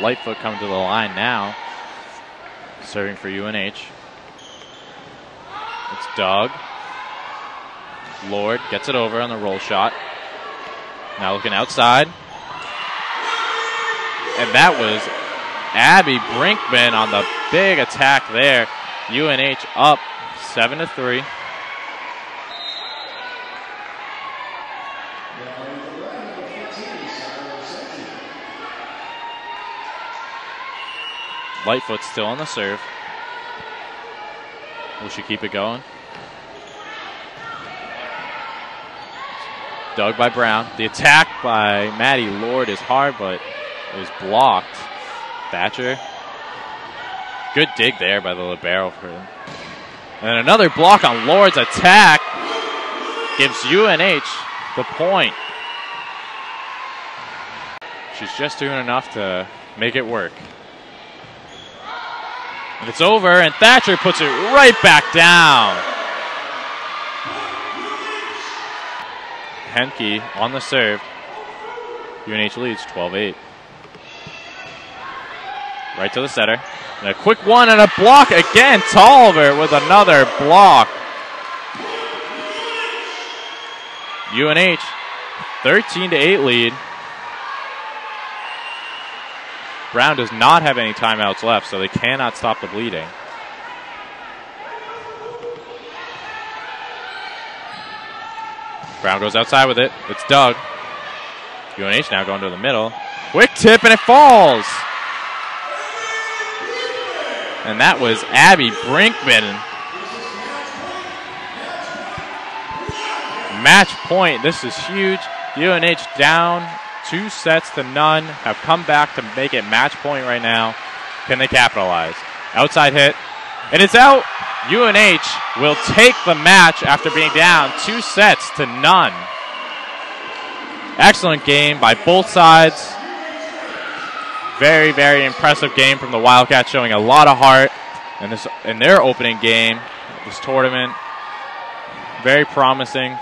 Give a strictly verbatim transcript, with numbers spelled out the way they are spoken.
Lightfoot coming to the line now. Serving for U N H. It's Doug. Lord gets it over on the roll shot. Now looking outside. And that was Abby Brinkman on the big attack there. U N H up seven to three. Lightfoot still on the serve. Will she keep it going? Dug by Brown. The attack by Maddie Lord is hard, but it was blocked. Thatcher. Good dig there by the libero for him. And then another block on Lord's attack gives U N H the point. She's just doing enough to make it work. And it's over, and Thatcher puts it right back down. Henke on the serve. U N H leads twelve eight. Right to the setter. And a quick one and a block again. Tolliver with another block. U N H thirteen to eight lead. Brown does not have any timeouts left, so they cannot stop the bleeding. Brown goes outside with it. It's Doug. U N H now going to the middle. Quick tip, and it falls. And that was Abby Brinkman. Match point. This is huge. U N H down two sets to none, have come back to make it match point right now. Can they capitalize? Outside hit, and it's out. U N H will take the match after being down two sets to none. Excellent game by both sides. Very, very impressive game from the Wildcats, showing a lot of heart in this in their opening game, this tournament. Very promising.